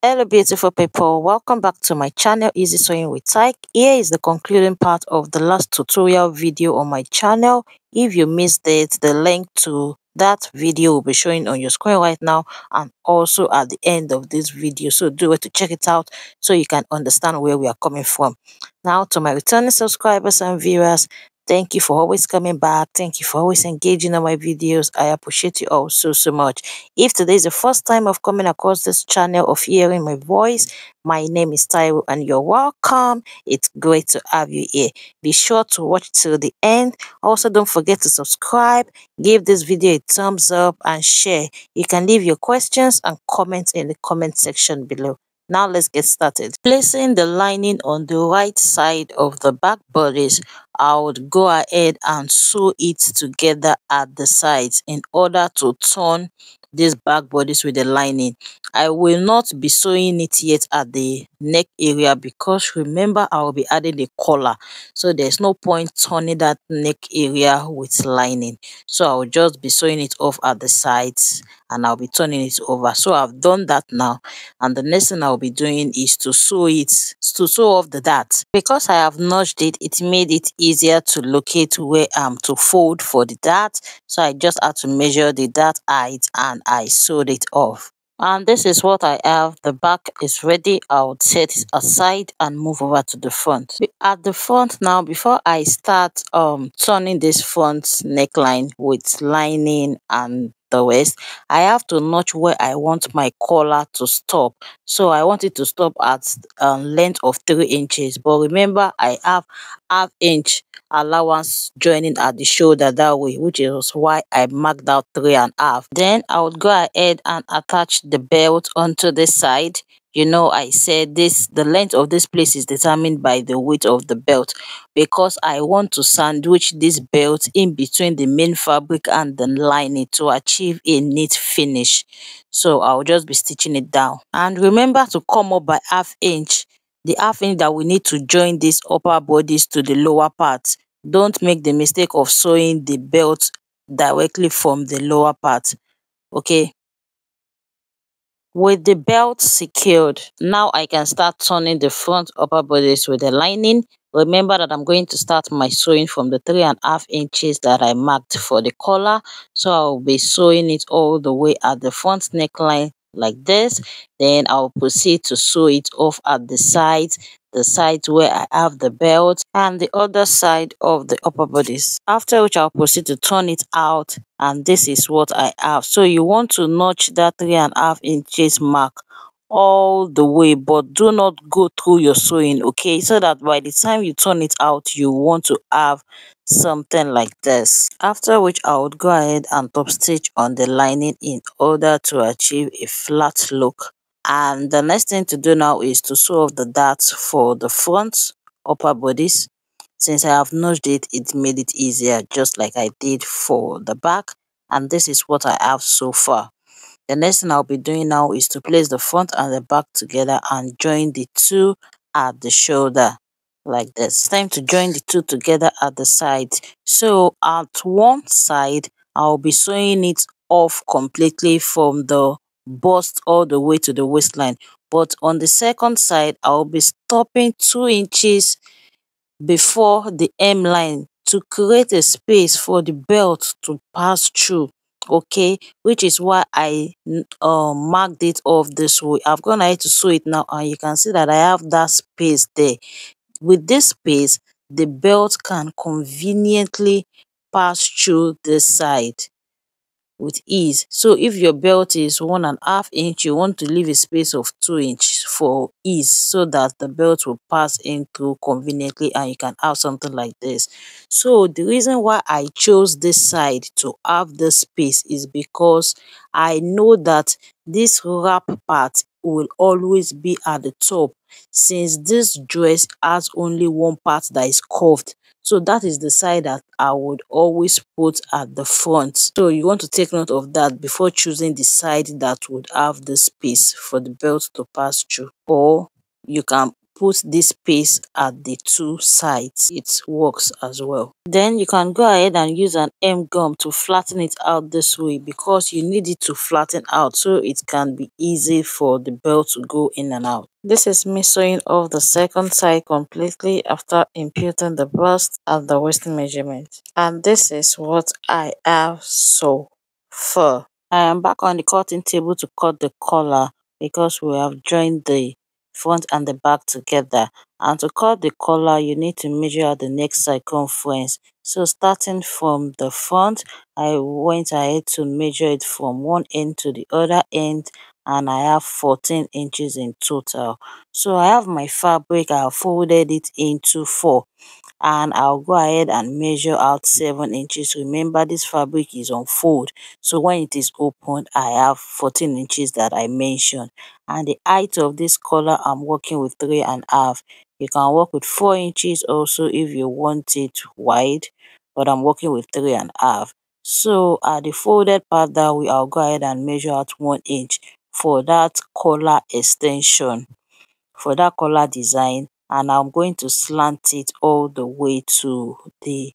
Hello beautiful people, welcome back to my channel Easy Sewing with TAIC. Here is the concluding part of the last tutorial video on my channel. If you missed it, the link to that video will be showing on your screen right now and also at the end of this video, so do it to check it out so you can understand where we are coming from. Now to my returning subscribers and viewers, thank you for always coming back. Thank you for always engaging on my videos. I appreciate you all so much. If today is the first time of coming across this channel, of hearing my voice, my name is Taiwo and you're welcome. It's great to have you here. Be sure to watch till the end. Also, don't forget to subscribe, give this video a thumbs up and share. You can leave your questions and comments in the comment section below. Now let's get started. Placing the lining on the right side of the back bodice, I would go ahead and sew it together at the sides in order to turn this back bodice with the lining. I will not be sewing it yet at the neck area because remember I will be adding the collar, so there's no point turning that neck area with lining. So I will just be sewing it off at the sides and I'll be turning it over. So I've done that now, and the next thing I'll be doing is to sew off the dart. Because I have notched it, it made it easier to locate where I'm to fold for the dart, so I just had to measure the dart height and I sewed it off. And this is what I have. The back is ready. I'll set it aside and move over to the front. At the front now, before I start turning this front neckline with lining and the rest, I have to notch where I want my collar to stop. So I want it to stop at a length of 3 inches, but remember I have ½ inch allowance joining at the shoulder that way, which is why I marked out 3½. Then I would go ahead and attach the belt onto the side. You know, I said the length of this place is determined by the width of the belt, because I want to sandwich this belt in between the main fabric and the lining to achieve a neat finish. So I'll just be stitching it down. And remember to come up by ½ inch, the ½ inch that we need to join these upper bodies to the lower part. Don't make the mistake of sewing the belt directly from the lower part, okay? With the belt secured, now I can start turning the front upper bodice with the lining. Remember that I'm going to start my sewing from the 3½ inches that I marked for the collar. So I'll be sewing it all the way at the front neckline like this. Then I'll proceed to sew it off at the sides where I have the belt and the other side of the upper bodice. After which I'll proceed to turn it out, and this is what I have. So you want to notch that 3½ inches mark all the way, but do not go through your sewing, okay? So that by the time you turn it out, you want to have something like this. After which I would go ahead and top stitch on the lining in order to achieve a flat look. And the next thing to do now is to sew off the darts for the front upper bodice. Since I have notched it, it made it easier, just like I did for the back. And this is what I have so far. The next thing I'll be doing now is to place the front and the back together and join the two at the shoulder like this. It's time to join the two together at the side. So at one side, I'll be sewing it off completely from the bust all the way to the waistline, but on the second side I'll be stopping 2 inches before the M line to create a space for the belt to pass through, okay? Which is why I marked it off this way. I've gone ahead to sew it now, and you can see that I have that space there. With this space, the belt can conveniently pass through this side with ease. So if your belt is 1½ inch, you want to leave a space of 2 inches for ease, so that the belt will pass in through conveniently and you can have something like this. So the reason why I chose this side to have this space is because I know that this wrap part will always be at the top, since this dress has only one part that is curved. So that is the side that I would always put at the front. So you want to take note of that before choosing the side that would have the space for the belt to pass through. Or you can put this paste at the two sides, it works as well. Then you can go ahead and use an M gum to flatten it out this way, because you need it to flatten out so it can be easy for the belt to go in and out. This is me sewing off the second side completely after imputing the bust and the waist measurement. And this is what I have so far. I am back on the cutting table to cut the collar, because we have joined the front and the back together. And to cut the collar, you need to measure out the neck circumference. So starting from the front, I went ahead to measure it from one end to the other end, and I have 14 inches in total. So I have my fabric, I have folded it into 4, and I'll go ahead and measure out 7 inches. Remember, this fabric is on fold, so when it is opened, I have 14 inches that I mentioned. And the height of this collar, I'm working with 3.5. You can work with 4 inches also if you want it wide, but I'm working with 3.5. So at the folded part that way, I'll go ahead and measure out 1 inch for that collar extension, for that collar design. And I'm going to slant it all the way to the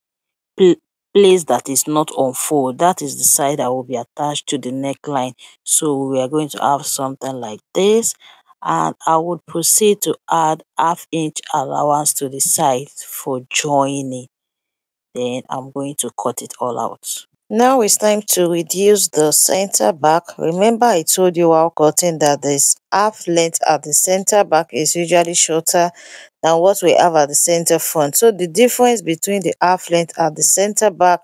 place that is not on fold. That is the side that will be attached to the neckline. So we are going to have something like this. And I would proceed to add ½ inch allowance to the side for joining. Then I'm going to cut it all out. Now it's time to reduce the center back. Remember, I told you while cutting that this half length at the center back is usually shorter than what we have at the center front. So the difference between the half length at the center back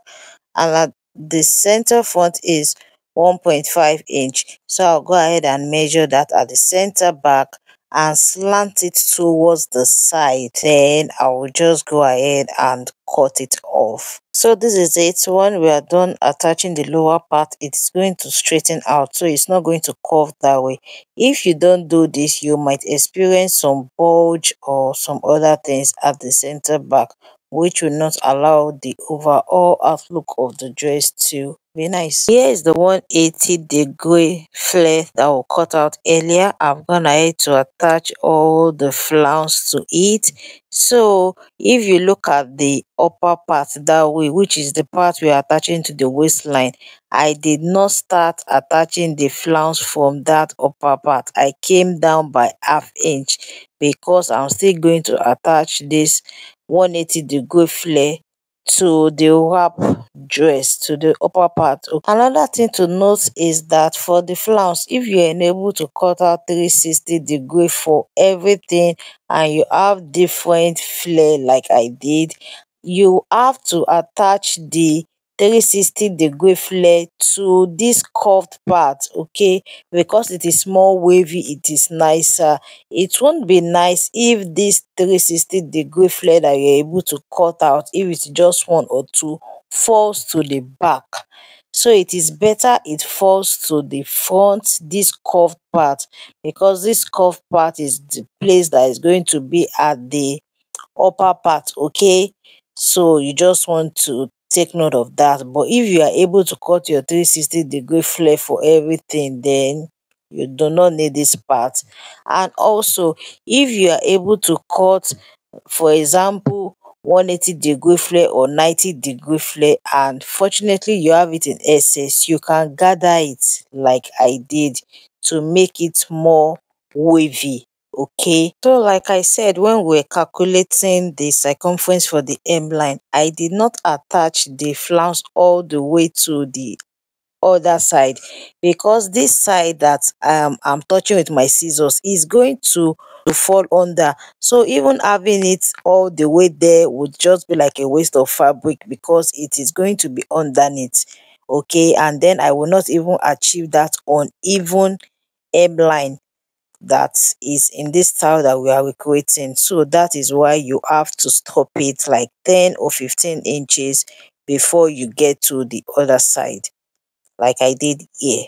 and at the center front is 1.5 inch. So I'll go ahead and measure that at the center back and slant it towards the side. Then I will just go ahead and cut it off. So this is it. When we are done attaching the lower part, it's going to straighten out, so it's not going to curve that way. If you don't do this, you might experience some bulge or some other things at the center back, which will not allow the overall outlook of the dress to be nice. Here is the 180-degree flare that we cut out earlier. I'm gonna have to attach all the flounce to it. So if you look at the upper part that way, which is the part we are attaching to the waistline, I did not start attaching the flounce from that upper part. I came down by ½ inch because I'm still going to attach this 180-degree flare to the wrap dress, to the upper part. Another thing to note is that for the flounce, if you are unable to cut out 360-degree for everything and you have different flare like I did, you have to attach the 360-degree flare to this curved part, okay? Because it is more wavy, it is nicer. It won't be nice if this 360-degree flare that you're able to cut out, if it's just 1 or 2, falls to the back. So it is better it falls to the front, this curved part, because this curved part is the place that is going to be at the upper part, okay? So you just want to take note of that. But if you are able to cut your 360-degree flare for everything, then you do not need this part. And also, if you are able to cut, for example, 180-degree flare or 90-degree flare, and fortunately you have it in excess, you can gather it like I did to make it more wavy. Okay, so like I said, when we're calculating the circumference for the M line, I did not attach the flounce all the way to the other side, because this side that I'm touching with my scissors is going to fall under. So even having it all the way there would just be like a waste of fabric, because it is going to be underneath. Okay, and then I will not even achieve that uneven M line that is in this style that we are recreating. So that is why you have to stop it like 10 or 15 inches before you get to the other side, like I did here.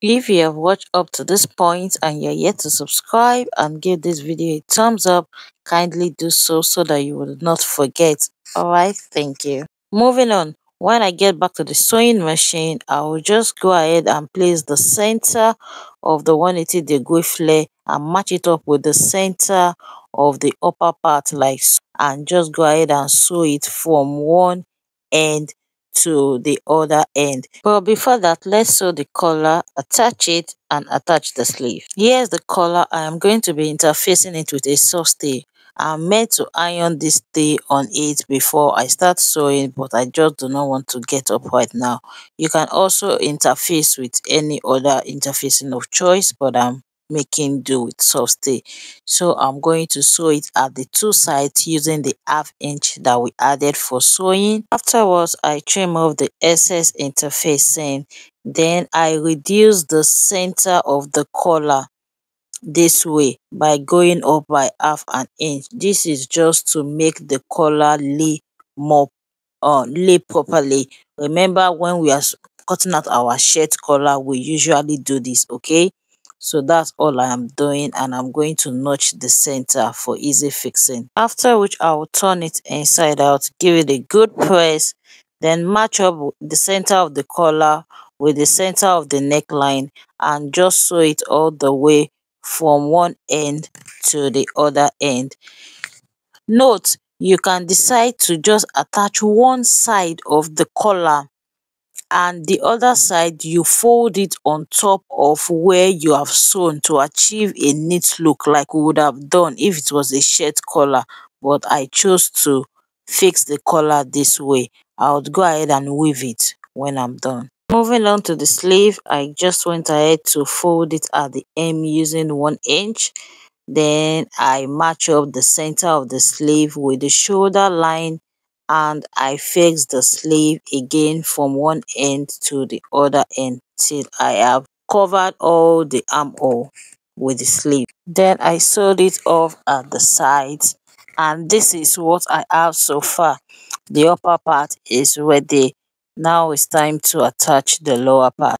If you have watched up to this point and you're yet to subscribe and give this video a thumbs up, kindly do so, so that you will not forget. All right, thank you. Moving on, When I get back to the sewing machine, I will just go ahead and place the center of the 180 degree flare and match it up with the center of the upper part like so, and just go ahead and sew it from one end to the other end. But before that, let's sew the collar, attach it, and attach the sleeve. Here's the collar. I am going to be interfacing it with a soft stay. I'm meant to iron this stay on it before I start sewing, but I just do not want to get up right now. You can also interface with any other interfacing of choice, but I'm making do with soft stay. So I'm going to sew it at the two sides using the ½ inch that we added for sewing. Afterwards, I trim off the excess interfacing. Then I reduce the center of the collar this way by going up by ½ an inch. This is just to make the collar lay properly. Remember, when we are cutting out our shirt collar, we usually do this, okay? So that's all I am doing, and I'm going to notch the center for easy fixing. After which, I will turn it inside out, give it a good press, then match up the center of the collar with the center of the neckline and just sew it all the way from one end to the other end. Note, you can decide to just attach one side of the collar, and the other side you fold it on top of where you have sewn to achieve a neat look, like we would have done if it was a shirt collar, but I chose to fix the collar this way. I would go ahead and weave it when I'm done. Moving on to the sleeve, I just went ahead to fold it at the hem using 1 inch. Then I match up the center of the sleeve with the shoulder line, and I fix the sleeve again from one end to the other end till I have covered all the armhole with the sleeve. Then I sewed it off at the sides, and this is what I have so far. The upper part is ready. Now it's time to attach the lower part.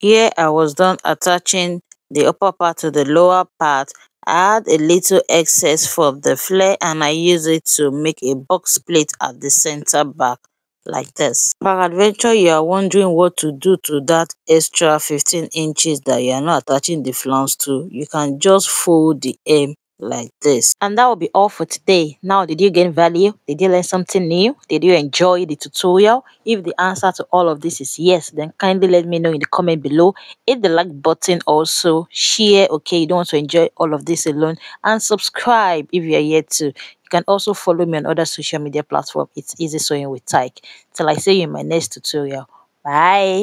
Here I was done attaching the upper part to the lower part. I add a little excess from the flare, and I use it to make a box plate at the center back like this. Peradventure, you are wondering what to do to that extra 15 inches that you are not attaching the flounce to. You can just fold the hem like this. And that will be all for today. Now, did you gain value? Did you learn something new? Did you enjoy the tutorial? If the answer to all of this is yes, then kindly let me know in the comment below. Hit the like button, also share, okay? You don't want to enjoy all of this alone, and subscribe if you are yet to. You can also follow me on other social media platforms. It's Easy Sewing with TAIC. Till I see you in my next tutorial. Bye.